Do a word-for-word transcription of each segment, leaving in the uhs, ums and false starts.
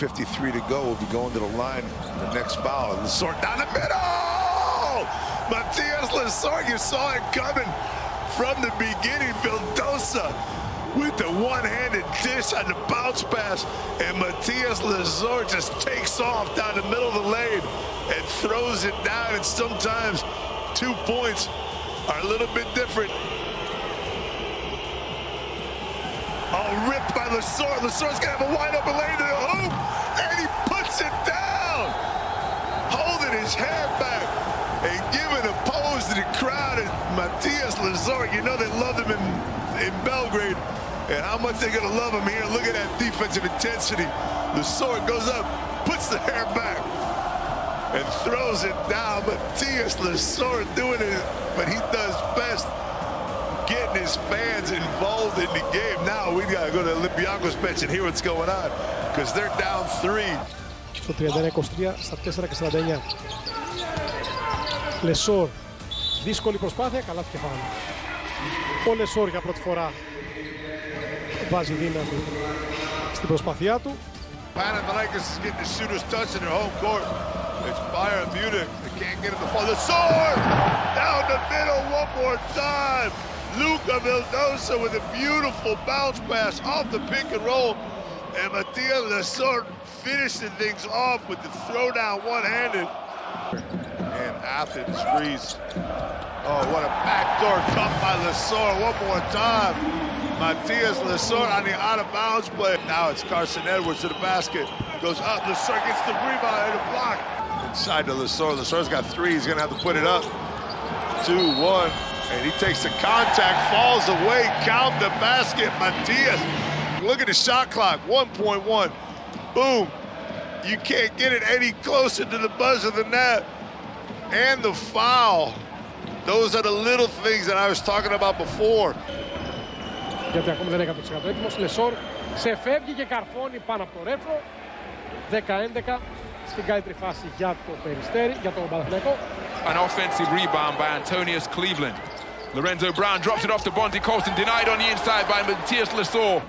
one fifty-three to go. We'll be going to the line for the next foul. Lessort down the middle! Mathias Lessort, you saw it coming from the beginning. Vildoza with the one-handed dish on the bounce pass, and Mathias Lessort just takes off down the middle of the lane and throws it down, and sometimes two points are a little bit different. All ripped by Lessort. Lessort's gonna have a wide open lane to the hoop, and he puts it down, holding his head back and giving a pose to the crowd. And Mathias Lessort, you know they loved him in, in Belgrade, and how much they're gonna love him here. Look at that defensive intensity. Lessort goes up, puts the hair back, and throws it down. Mathias Lessort doing it, but he does best, getting his fans involved in the game. Now we gotta go to Olympiacos bench and hear what's going on, because they're down three. Στο τριάντα ένα είκοσι τρία, στα τέσσερα και σαράντα εννιά. Λεσόρ, δύσκολη προσπάθεια, καλά και φάουλ. Ο Λεσόρ για πρώτη φορά βάζει δύναμη στην προσπάθειά του. Panathinaikos is getting the shooters touch in their home court. It's Bayern Munich. They can't get it to fall. Lessort down the middle one more time. Luca Vildoza with a beautiful bounce pass off the pick and roll, and Mathias Lessort finishing things off with the throwdown one-handed. And Athens freeze. Oh, what a backdoor cut by Lessort one more time. Mathias Lessort on the out-of-bounds play. Now it's Carson Edwards to the basket. Goes up, Lessort gets the rebound and a block. Inside to Lessort. Lessort's got three, he's gonna have to put it up. Two, one. And he takes the contact, falls away, count the basket, Mathias. Look at the shot clock, one point one. Boom. You can't get it any closer to the buzzer than that. And the foul. Those are the little things that I was talking about before. Γιατί ακόμη δεν είναι εκατό τοις εκατό έτοιμος. Λεσόρ ξεφεύγει και καρφώνει πάνω από το ρέφρο. δέκα έντεκα στην καλύτερη φάση για το Περιστέρι, για τον Παναθηναϊκό. An offensive rebound by Antonius Cleveland. Lorenzo Brown drops it off to Bonzi Colson, denied on the inside by Mathias Lessort.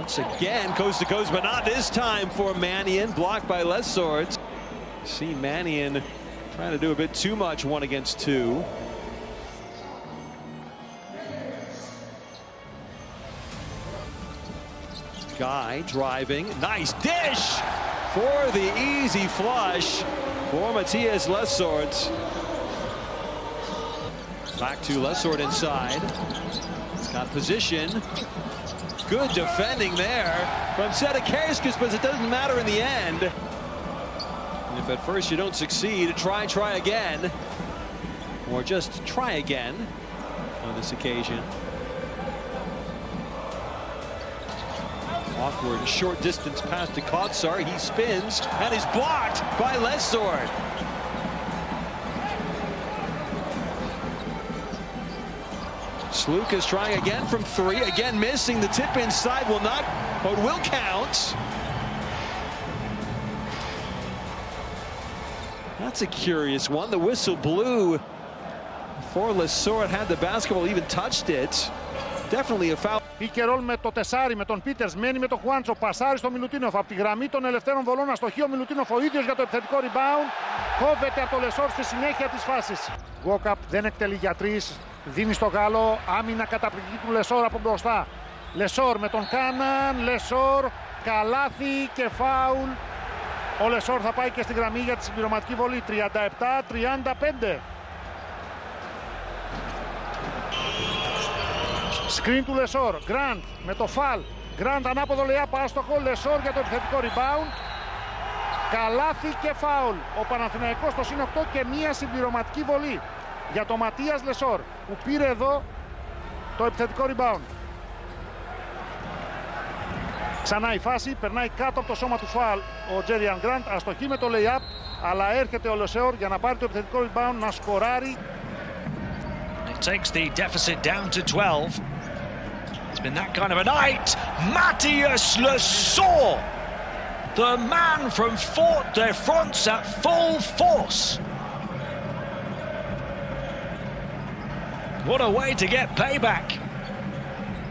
Once again, coast to coast, but not this time for Mannion, blocked by Lessort. See Mannion trying to do a bit too much, one against two. Guy driving, nice dish for the easy flush for Mathias Lessort. Back to Lessort inside. He's got position. Good defending there from Sedekauskas, but it doesn't matter in the end. And if at first you don't succeed, try, try again. Or just try again on this occasion. Awkward short distance pass to Kotsar. He spins and is blocked by Lessort. Sloukas trying again from three. Again missing. The tip inside will not, but will count. That's a curious one. The whistle blew before Lessort had the basketball, even touched it. Definitely a foul. Pick and roll με το τεσάρι, με τον Peters, μένει με τον Χουάντσο, πασάρι στο Milutinov, από τη γραμμή των ελευθέρων βολών αστοχή ο Milutinov ο ίδιος για το επιθετικό rebound, κόβεται από το Λεσόρ στη συνέχεια της φάσης. Walk-up δεν εκτελεί για τρεις, δίνει στο Γάλλο, άμυνα καταπληκτική του Λεσόρ από μπροστά. Λεσόρ με τον Κάναν, Λεσόρ, καλάθι και φάουλ. Ο Λεσόρ θα πάει και στη γραμμή για τη συμπληρωματική βολή, τριάντα επτά τριάντα πέντε. Screen του Λεσόρ, Grant με το φαλ, Grant ανάποδο λεά, άστοχο, Λεσόρ για το επιθετικό rebound, καλάθι και φάουλ. Ο Παναθηναϊκός στο συν οκτώ και μία συμπληρωματική βολή για τον Ματίας Λεσόρ που πήρε εδώ το επιθετικό rebound. Ξανά η φάση, περνάει κάτω από το σώμα του φαλ ο Jerian Grant, αστοχή με το lay-up, αλλά έρχεται ο Λεσόρ για να πάρει το επιθετικό rebound, να σκοράρει. Takes the deficit down to twelve. It's been that kind of a night. Mathias Lessort, the man from Fort de France at full force. What a way to get payback.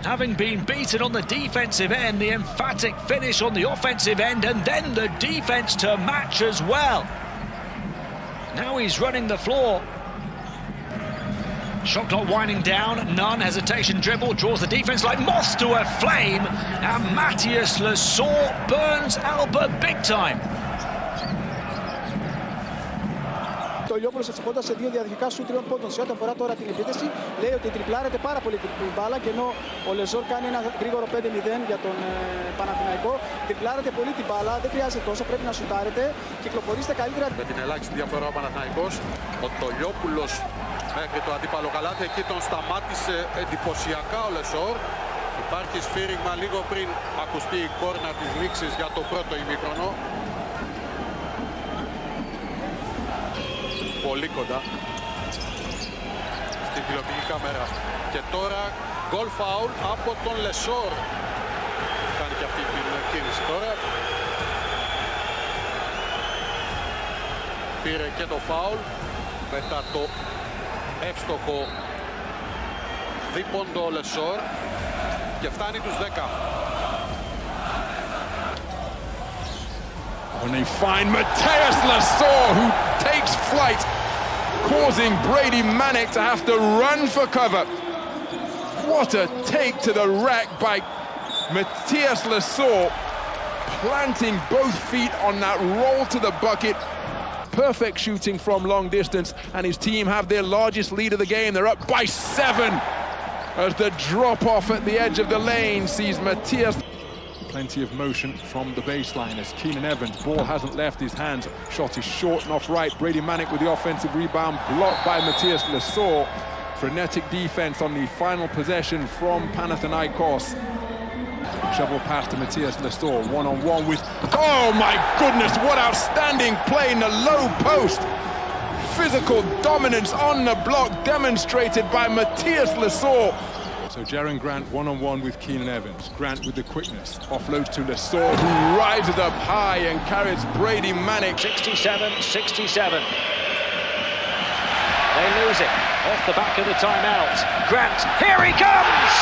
having been beaten on the defensive end, the emphatic finish on the offensive end, and then the defence to match as well. Now he's running the floor. Shot clock winding down, Nunn, hesitation dribble, draws the defence like moths to a flame, and Mathias Lessort burns Alba big time. Ο Λιόπουλος εξεχόντας σε δύο διαδικικά σου τριών πόντων. Σε ό,τι αφορά τώρα την επίθεση, λέει ότι τριπλάρεται πάρα πολύ την μπάλα, και ενώ ο Λεσόρ κάνει ένα γρήγορο πέντε μηδέν για τον ε, Παναθηναϊκό. Τριπλάρεται πολύ την μπάλα, δεν χρειάζεται τόσο, πρέπει να σουτάρετε, κυκλοφορήστε καλύτερα. Με την ελάχιστη διαφορά ο Παναθηναϊκός, ο Λιόπουλος μέχρι το αντίπαλο καλάθι, εκεί τον σταμάτησε εντυπωσιακά ο Λεσόρ. Υπάρχει σφύριγμα λίγο πριν ακουστεί η κόρνα της λήξης για το πρώτο ημίχρονο. Πολύ κοντά στην τηλεοπτική κάμερα. Και τώρα γκολ φάουλ από τον Λεσόρ. Κάνει και αυτή την κίνηση τώρα. Πήρε και το φάουλ μετά το εύστοχο δίποντο ο Λεσόρ και φτάνει τους δέκα. And they find Mathias Lessort, who takes flight, causing Brady Manek to have to run for cover. What a take to the rack by Mathias Lessort, planting both feet on that roll to the bucket. Perfect shooting from long distance, and his team have their largest lead of the game. They're up by seven as the drop-off at the edge of the lane sees Mathias. Plenty of motion from the baseline as Keenan Evans, ball hasn't left his hands, shot is short and off right. Brady Manek with the offensive rebound, blocked by Mathias Lessort. Frenetic defense on the final possession from Panathinaikos. Shovel pass to Mathias Lessort, one-on-one with... Oh my goodness, what outstanding play in the low post! Physical dominance on the block demonstrated by Mathias Lessort. So Jerian Grant one-on-one with Keenan Evans. Grant with the quickness, offloads to Lessort, who rises up high and carries Brady Manek. sixty-seven sixty-seven. They lose it off the back of the timeout. Grant, here he comes!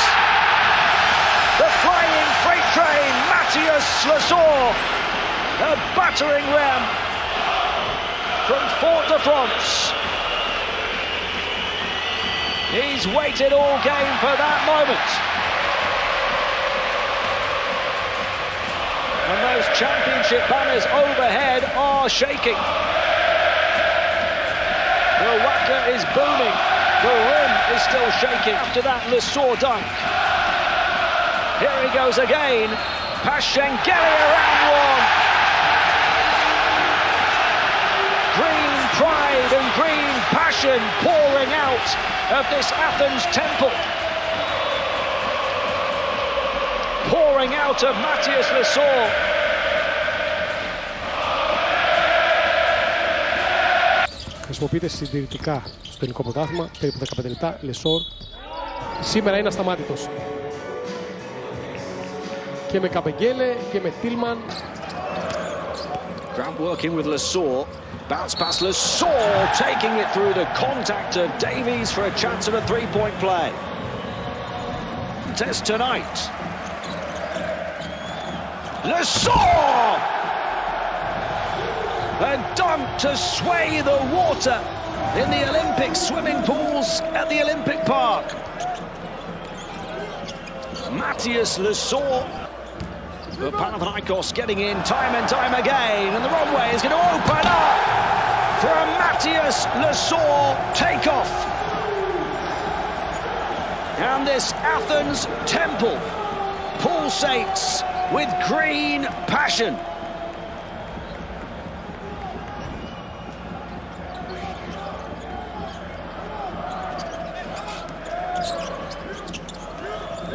The flying freight train, Mathias Lessort. A battering ram from Fort de France. He's waited all game for that moment. And those championship banners overhead are shaking. The Wacker is booming. The rim is still shaking. After that, Lessort dunk. Here he goes again. Pashengelia around one. Green pride and green passion pouring out of this Athens temple, pouring out of Mathias Lessort. Χρησιμοποιείται συντηρητικά στο ελληνικό πρωτάθλημα, περίπου δεκαπέντε λεπτά. Λεσόρ σήμερα είναι ασταμάτητος. Και με Καπεγγέλε και με Τίλμαν. Grant working with Lessort. Bounce pass, Lessort taking it through the contact of Davies for a chance of a three-point play. Test tonight. Lessort! A dunk to sway the water in the Olympic swimming pools at the Olympic Park. Mathias Lessort. But Panathinaikos getting in time and time again, and the wrong way is going to open up for a Mathias Lessort takeoff. And this Athens temple pulsates with green passion.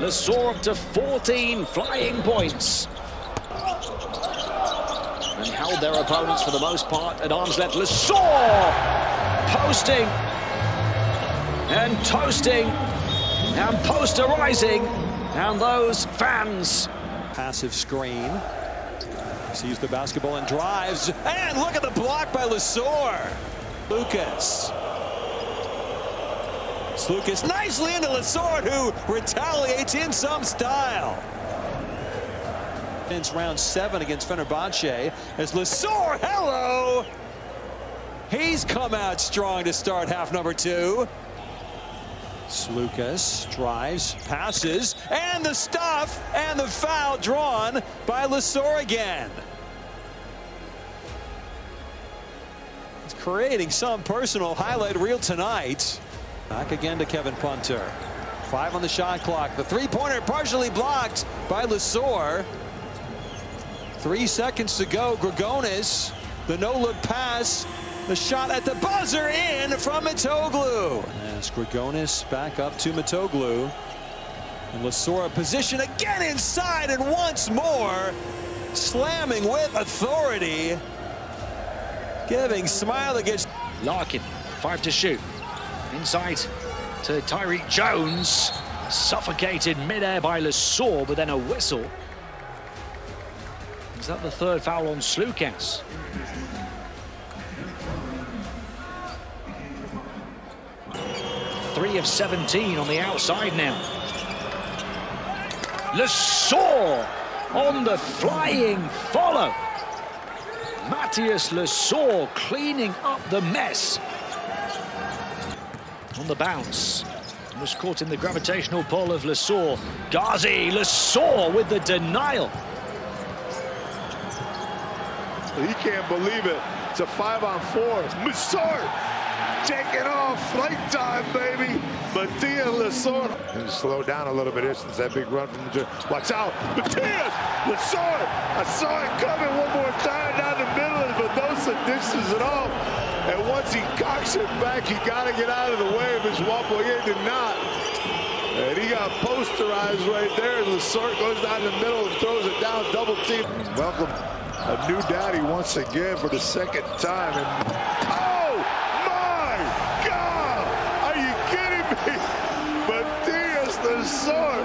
Lessort up to fourteen flying points. And held their opponents for the most part at arm's length. Lessort posting and toasting and posterizing. And those fans. Passive screen. Sees the basketball and drives. And look at the block by Lessort. Lucas. Sloukas nicely into Lessort, who retaliates in some style. It's round seven against Fenerbahce as Lessort, hello! He's come out strong to start half number two. Sloukas drives, passes, and the stuff, and the foul drawn by Lessort again. It's creating some personal highlight reel tonight. Back again to Kevin Punter. Five on the shot clock. The three-pointer partially blocked by Lessort. Three seconds to go. Grigonis, the no-look pass, the shot at the buzzer in from Matoglu. As Grigonis back up to Matoglu. And Lessort position again inside, and once more slamming with authority. Giving smile against Larkin, five to shoot. Inside to Tyreek Jones. Suffocated midair by Lessort, but then a whistle. Is that the third foul on Sloukas? three of seventeen on the outside now. Lessort on the flying follow. Mathias Lessort cleaning up the mess. On the bounce. Was caught in the gravitational pull of Lessort. Ghazi Lessort with the denial. He can't believe it. It's a five on four. Lessort taking off. Flight time, baby. Mathias Lessort. And slow down a little bit here since that big run from the... Watch out. Mathias Lessort. I saw it coming one more time down the middle, and Vildoza dishes it off. And once he cocks it back, he got to get out of the way of his wobble. He did not. And he got posterized right there. Lessort goes down the middle and throws it down, double team. Welcome. A new daddy once again for the second time. And oh my God! Are you kidding me? Mathias Lessort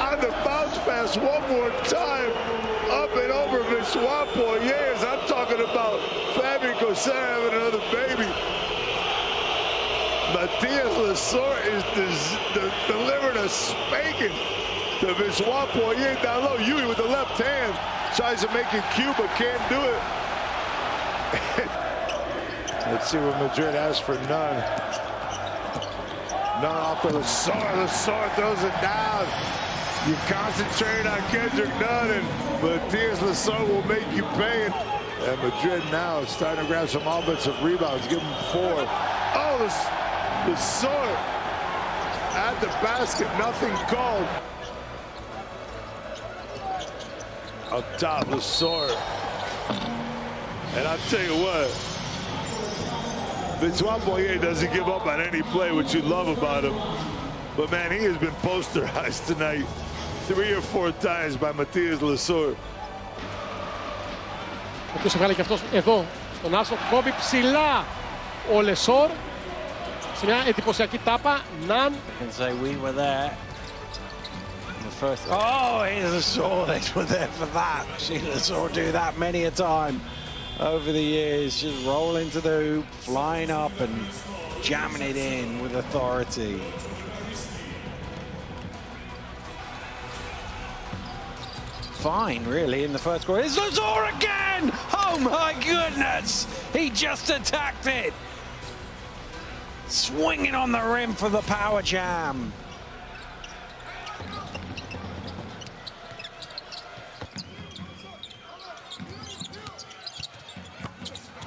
on the bounce pass one more time, up and over Vichua. Yes, I'm talking about Fabi Kotsar having another baby. Mathias Lessort is delivering a spanking to Vichua down low. Yui with the left hand. Tries to make it Cuba, can't do it. Let's see what Madrid has for Nunn. Nunn off of Lessort. Lessort throws it down. You concentrate on Kendrick Nunn, and Mathias Lessort will make you pay. And Madrid now is starting to grab some offensive rebounds. Give him four. Oh, Lessort at the basket. Nothing called. Up top, Lessort. And I'll tell you what, Vichua Boyer doesn't give up on any play, which you love about him. But man, he has been posterized tonight three or four times by Mathias Lessort. Ποιος έβγαλε και αυτός εδώ, στον άσο, κόβει ψηλά ο Lessort. Σε μια εντυπωσιακή τάπα, Nunn. And so we were there. First. Oh, here's Lessort. They were there for that. She's seen Lessort do that many a time over the years. Just roll into the hoop, flying up and jamming it in with authority. Fine, really, in the first quarter. It's Lessort again! Oh my goodness! He just attacked it! Swinging on the rim for the power jam.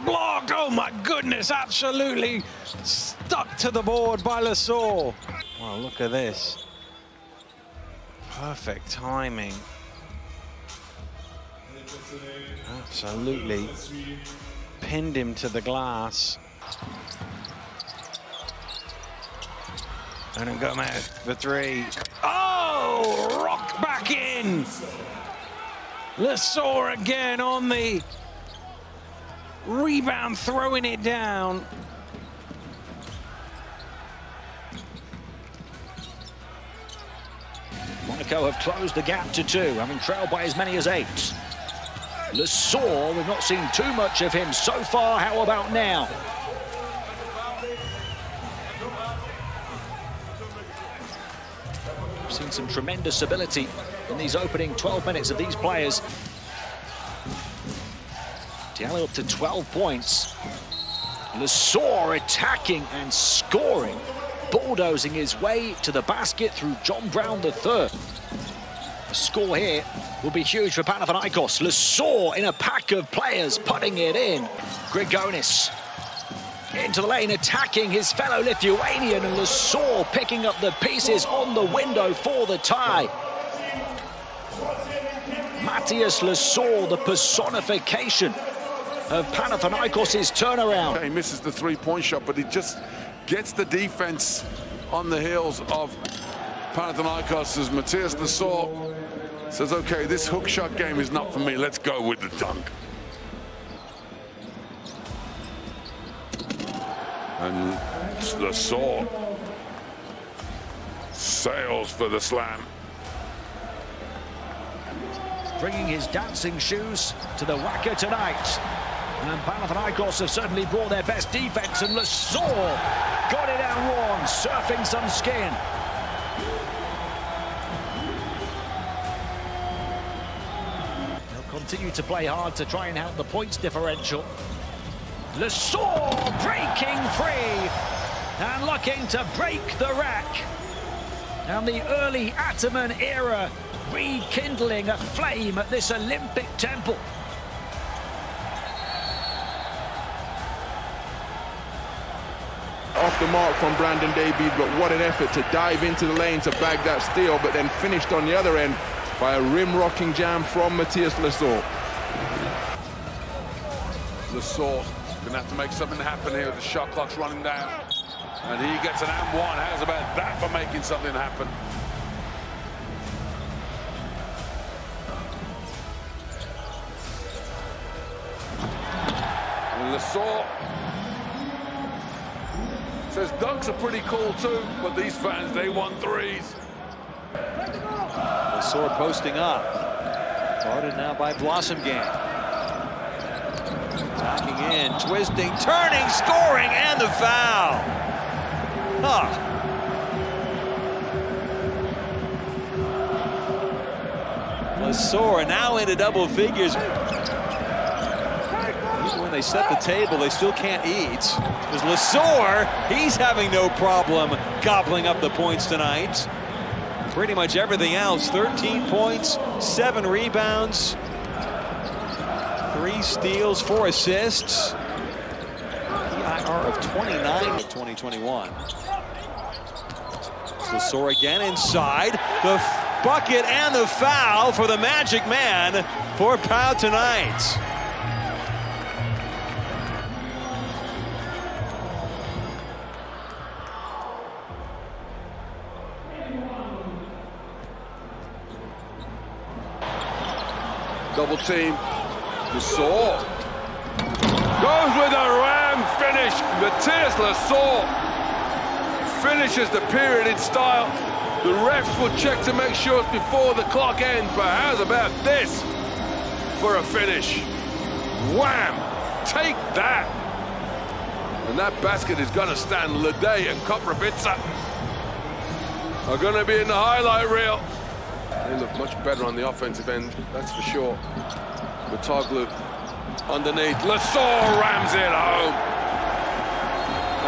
Block, oh my goodness, absolutely stuck to the board by Lessort. Wow, look at this. Perfect timing. Absolutely pinned him to the glass. And then Gomez for three. Oh, rock back in. Lessort again on the rebound, throwing it down. Monaco have closed the gap to two, having trailed by as many as eight. Lessort, we've not seen too much of him so far. How about now? seen some tremendous ability in these opening twelve minutes of these players. Diallo up to twelve points. Lessort attacking and scoring, bulldozing his way to the basket through John Brown the third. A score here will be huge for Panathinaikos. Lessort in a pack of players, putting it in. Grigonis into the lane, attacking his fellow Lithuanian, and Lessort picking up the pieces on the window for the tie. Mathias Lessort, the personification of Panathinaikos' turnaround. He misses the three-point shot, but he just gets the defense on the heels of Panathinaikos as Mathias Lessort says, okay, this hook shot game is not for me, let's go with the dunk. And Lessort sails for the slam. Bringing his dancing shoes to the Wacker tonight. And Panathinaikos have certainly brought their best defense, and Lessort got it out warm, surfing some skin. They'll continue to play hard to try and help the points differential. Lessort breaking free and looking to break the rack. And the early Ataman era rekindling a flame at this Olympic temple. Off the mark from Brandon Davies, but what an effort to dive into the lane to bag that steal, but then finished on the other end by a rim-rocking jam from Mathias Lessort. Lessort going to have to make something happen here. The shot clock's running down, and he gets an and one. How's about that for making something happen? And Lessort says dunks are pretty cool too, but these fans, they want threes. Lessort posting up, guarded now by Blossom Gang. Knocking in, twisting, turning, scoring, and the foul. Huh. Lessort now into double figures. Even when they set the table, they still can't eat. Because Lessort, he's having no problem gobbling up the points tonight. Pretty much everything else, thirteen points, seven rebounds. Three steals, four assists. E I R of twenty-nine in twenty twenty-one. Lessort again inside. The bucket and the foul for the Magic Man for Pau tonight. Double team. Lessort goes with a ram finish. Mathias Lessort finishes the period in style. The refs will check to make sure it's before the clock ends, but how's about this for a finish? Wham! Take that! And that basket is going to stand. Lede and Koprovica are going to be in the highlight reel. They look much better on the offensive end, that's for sure. Matoglu underneath, Lessort rams it home.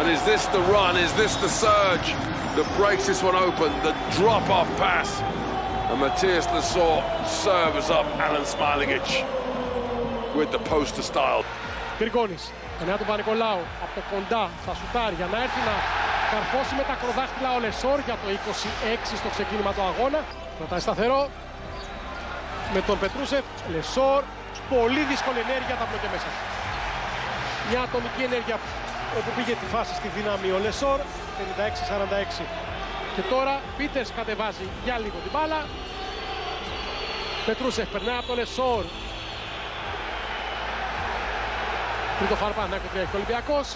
And is this the run, is this the surge that breaks this one open, the drop-off pass? And Mathias Lessort serves up Alan Smailagić with the poster style. Grigonis, εννέα του Πανικολάου, από κοντά στα σουτάρια, να έρθει να καρφώσει με τα κροδάχτυλα ο Λεσόρ για το είκοσι έξι στο ξεκίνημα του αγώνα. Κρατάει σταθερό με τον Πετρούσεφ, Λεσόρ. Πολύ δύσκολη ενέργεια, τα μπλοκέ μέσα. Μια ατομική ενέργεια όπου πήγε τη φάση στη δύναμη ο Λεσόρ, πενήντα έξι σαράντα έξι. Και τώρα Πίτερς κατεβάζει για λίγο την μπάλα. Πετρούσεφ περνά από τον Λεσόρ. Τρίτο φάουλ Παναθηναϊκού έχει ο Ολυμπιακός.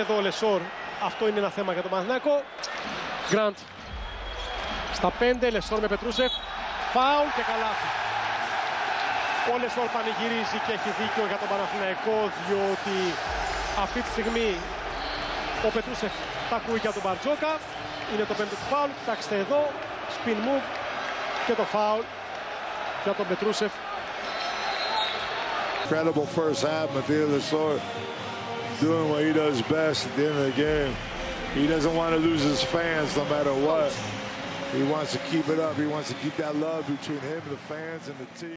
Εδώ ο Λεσόρ, αυτό είναι ένα θέμα για τον Παναθηναϊκό. Γκραντ στα πέντε, Λεσόρ με Πετρούσεφ. Φάουλ και καλάθι. Ο Λεσόρ πανηγυρίζει και έχει δίκιο για τον Παναθηναϊκό, διότι αυτή τη στιγμή ο Πετρούσεφ τα ακούει για τον Μπαρτζόκα. είναι το πέμπτο του φάουλ. Κοιτάξτε εδώ, spin move και το φάουλ για τον Πετρούσεφ. Incredible first half, Mathias Lessort doing what he does best at the end of the game. He doesn't want to lose his fans no matter what. He wants to keep it up. He wants to keep that love between him and the fans and the team.